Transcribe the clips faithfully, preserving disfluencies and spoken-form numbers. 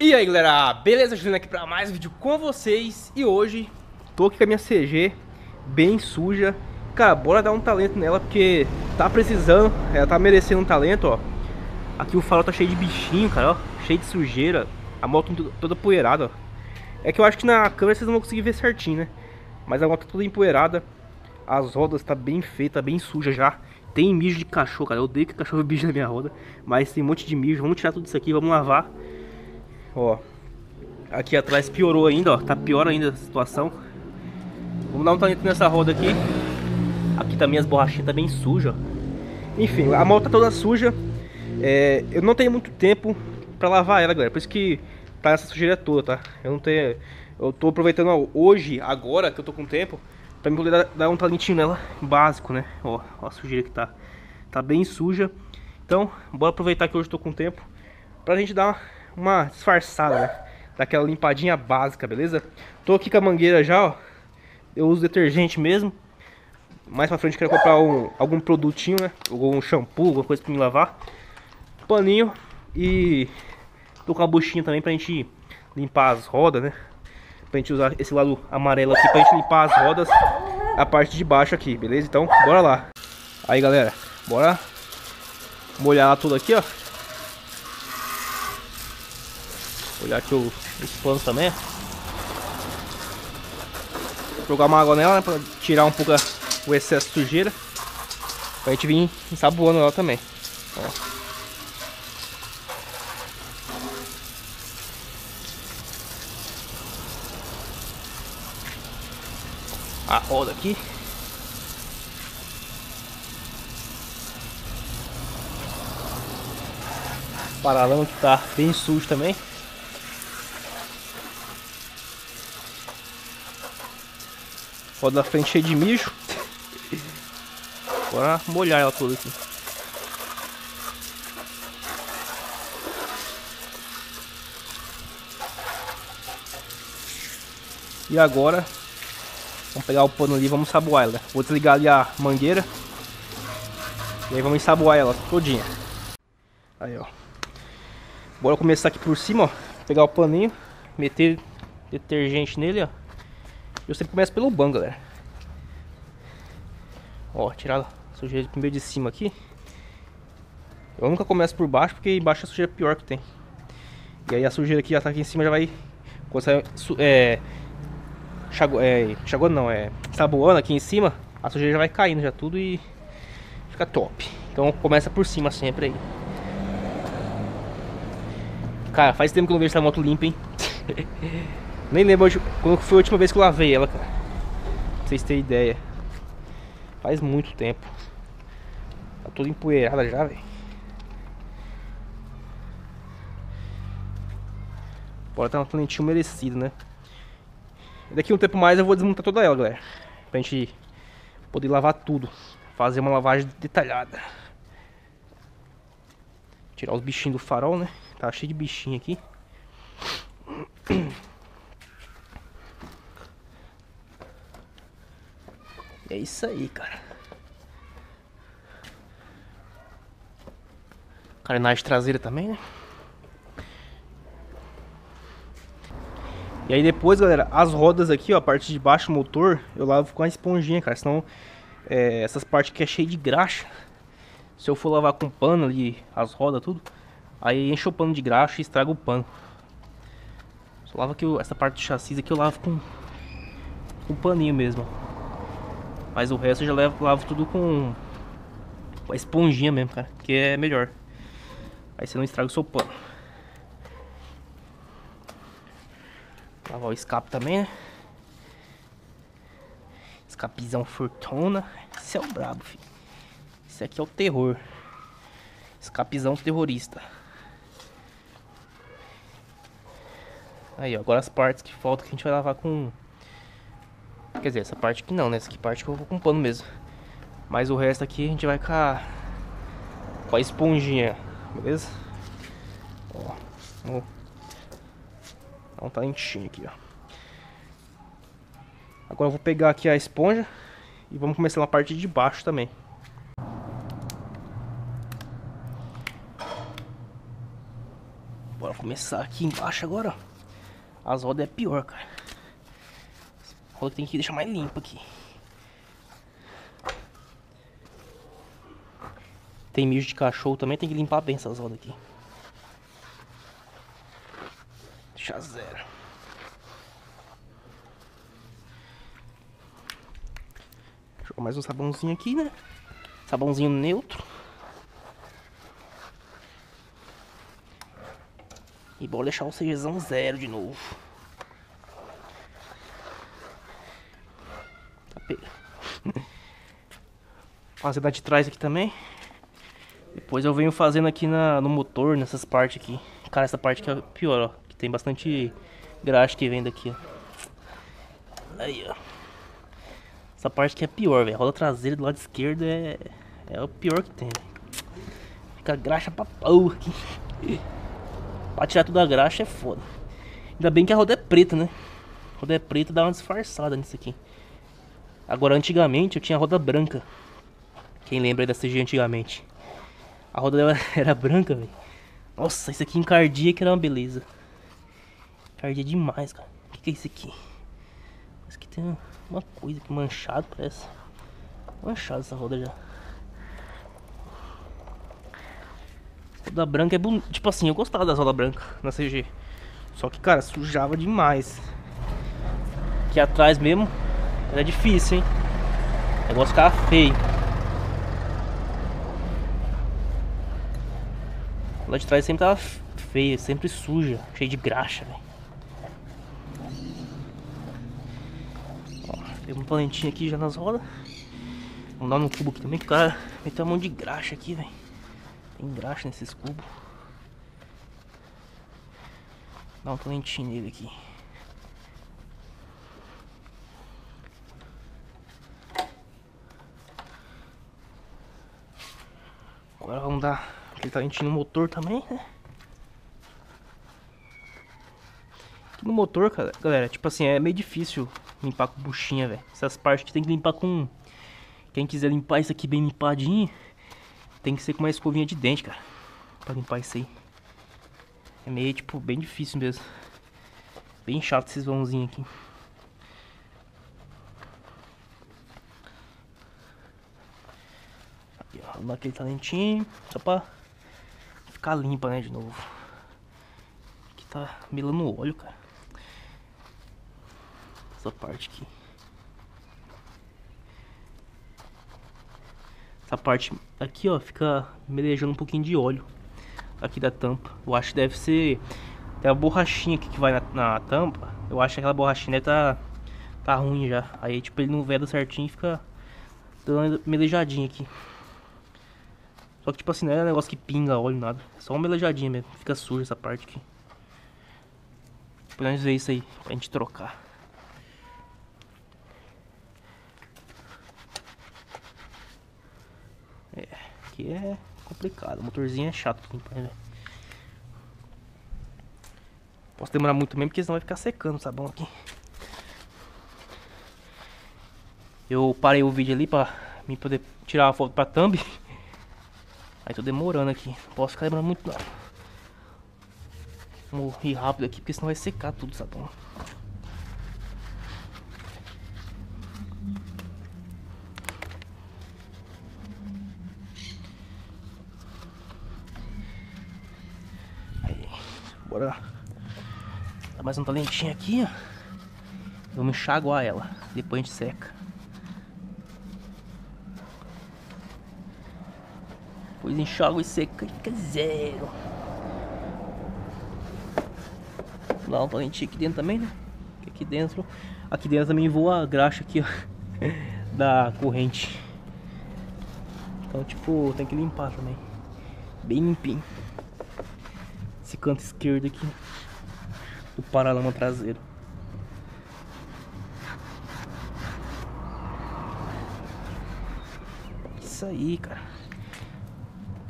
E aí galera, beleza? Juliano aqui pra mais um vídeo com vocês. E hoje tô aqui com a minha C G bem suja. Cara, bora dar um talento nela porque tá precisando, ela tá merecendo um talento, ó. Aqui o farol tá cheio de bichinho, cara, ó, cheio de sujeira. A moto toda empoeirada, ó. É que eu acho que na câmera vocês não vão conseguir ver certinho, né? Mas a moto tá toda empoeirada. As rodas tá bem feia, tá bem suja já. Tem mijo de cachorro, cara, eu odeio que cachorro bijo na minha roda. Mas tem um monte de mijo, vamos tirar tudo isso aqui, vamos lavar. Ó, aqui atrás piorou ainda, ó, tá pior ainda a situação. Vamos dar um talento nessa roda aqui. Aqui também as borrachinhas tá bem sujas, ó. Enfim, a moto tá toda suja, é, eu não tenho muito tempo pra lavar ela, galera. Por isso que tá essa sujeira toda, tá? Eu não tenho... Eu tô aproveitando ó, hoje, agora que eu tô com tempo, pra me poder dar, dar um talentinho nela básico, né? Ó, ó a sujeira que tá, tá bem suja. Então, bora aproveitar que hoje eu tô com tempo pra gente dar uma... uma disfarçada, né? Daquela limpadinha básica, beleza? Tô aqui com a mangueira já, ó. Eu uso detergente mesmo. Mais pra frente eu quero comprar um, algum produtinho, né? Algum shampoo, alguma coisa pra me lavar. Paninho. E tô com a buchinha também pra gente limpar as rodas, né? Pra gente usar esse lado amarelo aqui pra gente limpar as rodas. A parte de baixo aqui, beleza? Então, bora lá. Aí, galera, bora molhar ela toda aqui, ó. Olhar aqui o, os panos também. Jogar uma água nela, né, para tirar um pouco a, o excesso de sujeira. Pra gente vir ensaboando ela também. Ó. A roda aqui. O paralama que tá bem sujo também. Roda da frente cheia de mijo. Bora molhar ela toda aqui. E agora vamos pegar o pano ali e vamos ensaboar ela. Vou desligar ali a mangueira e aí vamos ensaboar ela todinha. Aí ó. Bora começar aqui por cima, ó. Pegar o paninho, meter detergente nele, ó. Eu sempre começo pelo banco, galera. Ó, tirar a sujeira primeiro de cima aqui. Eu nunca começo por baixo, porque embaixo é a sujeira pior que tem. E aí a sujeira que já tá aqui em cima já vai... Quando sai... É... Chago, é chago não, é... saboando aqui em cima, a sujeira já vai caindo já tudo e... Fica top. Então começa por cima sempre aí. Cara, faz tempo que eu não vejo essa moto limpa, hein? Nem lembro quando foi a última vez que eu lavei ela, cara. Pra vocês terem ideia. Faz muito tempo. Tá toda empoeirada já, velho. Bora tá um talentinho merecido, né? Daqui um tempo mais eu vou desmontar toda ela, galera. Pra gente poder lavar tudo. Fazer uma lavagem detalhada. Tirar os bichinhos do farol, né? Tá cheio de bichinho aqui. É isso aí, cara. Carenagem traseira também, né? E aí depois, galera, as rodas aqui, ó, a parte de baixo, o motor, eu lavo com a esponjinha, cara. Senão, é, essas partes aqui é cheia de graxa. Se eu for lavar com pano ali, as rodas, tudo, aí enche o pano de graxa e estraga o pano. Só lava aqui, essa parte do chassi aqui eu lavo com, com paninho mesmo, ó. Mas o resto eu já levo, lavo tudo com, com a esponjinha mesmo, cara. Que é melhor. Aí você não estraga o seu pano. Lavar o escape também, né? Escapizão Fortuna. Esse é o brabo, filho. Esse aqui é o terror. Escapizão terrorista. Aí, ó. Agora as partes que faltam que a gente vai lavar com... Quer dizer, essa parte aqui não, né? Essa aqui parte que eu vou com pano mesmo. Mas o resto aqui a gente vai com a, com a esponjinha, beleza? Ó, vamos dar um talentinho aqui, ó. Agora eu vou pegar aqui a esponja e vamos começar na parte de baixo também. Bora começar aqui embaixo agora, ó. As rodas é pior, cara. A roda tem que deixar mais limpa aqui. Tem mijo de cachorro também, tem que limpar bem essas rodas aqui. Deixa zero. Jogar mais um sabãozinho aqui, né? Sabãozinho neutro. E bora deixar o CGzão zero de novo. Tá pega. Fazer da de trás aqui também. Depois eu venho fazendo aqui na, no motor, nessas partes aqui. Cara, essa parte aqui é pior, ó. Que tem bastante graxa que vem daqui, ó. Aí, ó. Essa parte aqui é pior, velho. A roda traseira do lado esquerdo é, é o pior que tem. Fica graxa pra pau aqui. Pra tirar tudo a graxa é foda. Ainda bem que a roda é preta, né? A roda é preta, dá uma disfarçada nisso aqui. Agora, antigamente eu tinha a roda branca. Quem lembra da C G antigamente? A roda dela era branca, velho. Nossa, isso aqui encardia que era uma beleza. Encardia demais, cara. O que, que é isso aqui? Isso aqui tem uma coisa aqui, manchado parece. Manchado essa roda já. Roda branca é bonita. Tipo assim, eu gostava das rodas brancas na C G. Só que, cara, sujava demais. Aqui atrás mesmo era difícil, hein? O negócio ficava feio. Lá de trás sempre tava feia, sempre suja, cheia de graxa, velho. Tem um plantinho aqui já nas rodas. Vamos dar no cubo aqui também, que o cara meteu um monte de graxa aqui, velho. Tem graxa nesses cubos. Dá um plantinho nele aqui. Agora vamos dar... Ele tá enchendo o motor também, né? Aqui no motor, cara, galera, tipo assim, é meio difícil limpar com buchinha, velho. Essas partes que tem que limpar com... Quem quiser limpar isso aqui bem limpadinho, tem que ser com uma escovinha de dente, cara, pra limpar isso aí. É meio, tipo, bem difícil mesmo. Bem chato esses vãozinhos aqui. Aqui, ó, vamos dar aquele talentinho, só pra... Ficar limpa, né, de novo. Aqui tá melando óleo, cara. Essa parte aqui. Essa parte aqui, ó, fica melejando um pouquinho de óleo aqui da tampa. Eu acho que deve ser... Tem a borrachinha aqui que vai na, na tampa. Eu acho que aquela borrachinha tá, tá ruim já. Aí, tipo, ele não veda certinho e fica dando melejadinha aqui. Só que tipo assim, não é um negócio que pinga óleo, nada. É só uma melejadinha mesmo, fica suja essa parte aqui. Depois nós ver isso aí, pra gente trocar. É, aqui é complicado, o motorzinho é chato limpar, né? Posso demorar muito mesmo, porque senão vai ficar secando o sabão aqui. Eu parei o vídeo ali pra mim poder tirar uma foto pra thumb. Aí tô demorando aqui, não posso ficar lembrando muito não. Vou ir rápido aqui, porque senão vai secar tudo, sabe? Aí, bora. Dá mais um talentinho aqui, ó. Vamos enxaguar ela, depois a gente seca. Depois enxágua e seca e fica zero. Vou dar um talentinho aqui dentro também, né? Aqui dentro, aqui dentro também voa a graxa aqui, ó, da corrente. Então, tipo, tem que limpar também. Bem limpinho. Esse canto esquerdo aqui do paralama traseiro. Isso aí, cara.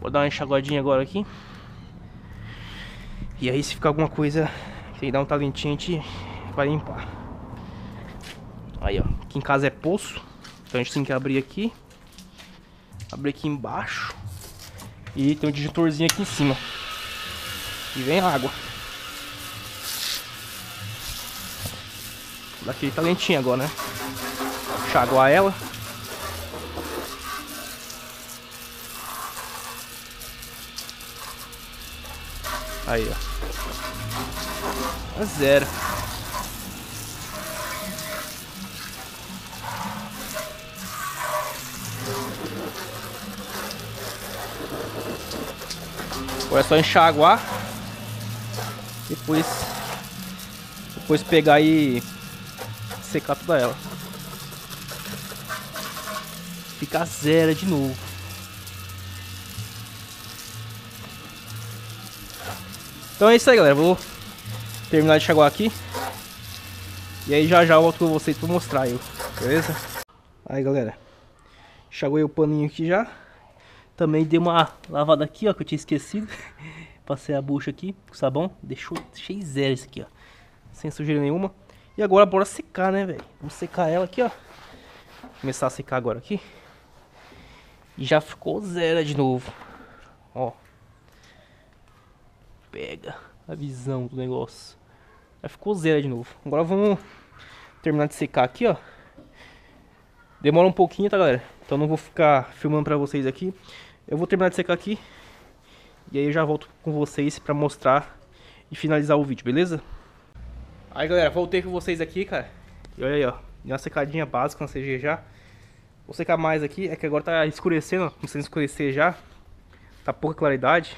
Vou dar uma enxaguadinha agora aqui. E aí se ficar alguma coisa, tem que dar um talentinho, a gente vai limpar. Aí, ó, aqui em casa é poço. Então a gente tem que abrir aqui. Abrir aqui embaixo. E tem um disjuntorzinho aqui em cima. E vem água. Daqui tá lentinha agora, né? Vou chaguar ela. Aí, ó. A zero. Agora é só enxaguar. Depois, depois pegar e secar toda ela. Fica zero de novo. Então é isso aí, galera. Vou terminar de enxaguar aqui. E aí já já eu volto com vocês para mostrar eu. Beleza? Aí, galera. Enxaguei o paninho aqui já. Também dei uma lavada aqui, ó, que eu tinha esquecido. Passei a bucha aqui com sabão. Deixou cheio zero isso aqui, ó. Sem sujeira nenhuma. E agora bora secar, né, velho? Vamos secar ela aqui, ó. Começar a secar agora aqui. E já ficou zero de novo. Ó. Pega a visão do negócio. Já ficou zero de novo. Agora vamos terminar de secar aqui, ó. Demora um pouquinho, tá, galera? Então não vou ficar filmando pra vocês aqui. Eu vou terminar de secar aqui. E aí eu já volto com vocês pra mostrar e finalizar o vídeo, beleza? Aí, galera, voltei com vocês aqui, cara. E olha aí, ó. Deu uma secadinha básica na C G já. Vou secar mais aqui. É que agora tá escurecendo, ó. Começando a escurecer já. Tá pouca claridade.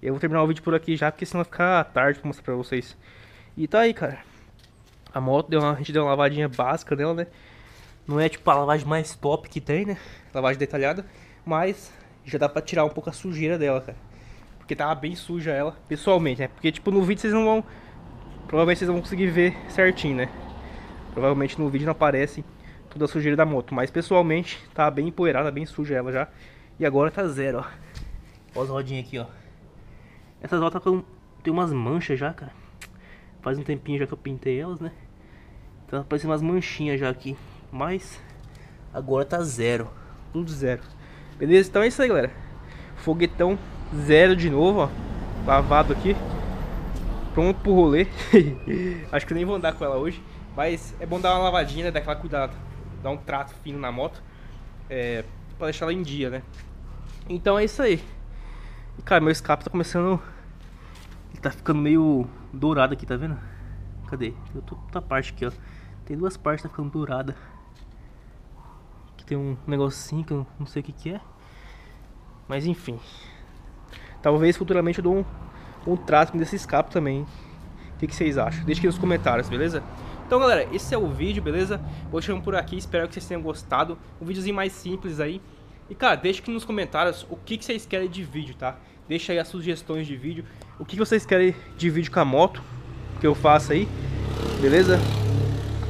E eu vou terminar o vídeo por aqui já, porque senão vai ficar tarde pra mostrar pra vocês. E tá aí, cara. A moto, deu uma, a gente deu uma lavadinha básica nela, né? Não é tipo a lavagem mais top que tem, né? Lavagem detalhada. Mas já dá pra tirar um pouco a sujeira dela, cara. Porque tava bem suja ela, pessoalmente, né? Porque tipo, no vídeo vocês não vão... Provavelmente vocês vão conseguir ver certinho, né? Provavelmente no vídeo não aparece toda a sujeira da moto. Mas pessoalmente tá bem empoeirada, bem suja ela já. E agora tá zero, ó. Olha as rodinhas aqui, ó. Essas rodas tem umas manchas já, cara. Faz um tempinho já que eu pintei elas, né? Então aparecem umas manchinhas já aqui. Mas agora tá zero. Tudo zero. Beleza? Então é isso aí, galera. Foguetão zero de novo, ó. Lavado aqui. Pronto pro rolê. Acho que eu nem vou andar com ela hoje. Mas é bom dar uma lavadinha, né? Dar aquela cuidada. Dar um trato fino na moto. É, pra deixar ela em dia, né? Então é isso aí. E, cara, meu escape tá começando... Ele tá ficando meio dourado aqui, tá vendo? Cadê? Eu tô outra parte aqui, ó. Tem duas partes que tá ficando dourada. Aqui tem um negocinho que eu não sei o que que é. Mas enfim. Talvez futuramente eu dou um, um trato desse escape também. O que que vocês acham? Deixa aqui nos comentários, beleza? Então, galera, esse é o vídeo, beleza? Vou chegando por aqui, espero que vocês tenham gostado. Um videozinho mais simples aí. E, cara, deixa aqui nos comentários o que que vocês querem de vídeo, tá? Deixa aí as sugestões de vídeo. O que que vocês querem de vídeo com a moto que eu faço aí, beleza?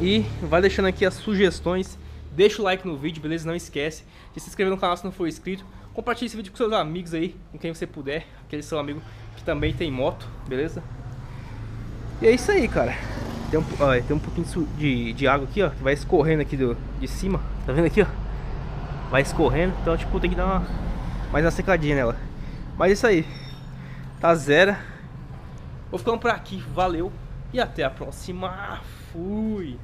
E vai deixando aqui as sugestões. Deixa o like no vídeo, beleza? Não esquece de se inscrever no canal se não for inscrito. Compartilha esse vídeo com seus amigos aí, com quem você puder. Aquele seu amigo que também tem moto, beleza? E é isso aí, cara. Tem um, ó, tem um pouquinho de, de água aqui, ó. Que vai escorrendo aqui do, de cima. Tá vendo aqui, ó? Vai escorrendo. Então, tipo, tem que dar uma, mais uma secadinha nela. Mas é isso aí. Tá zero. Vou ficando por aqui. Valeu. E até a próxima. Fui.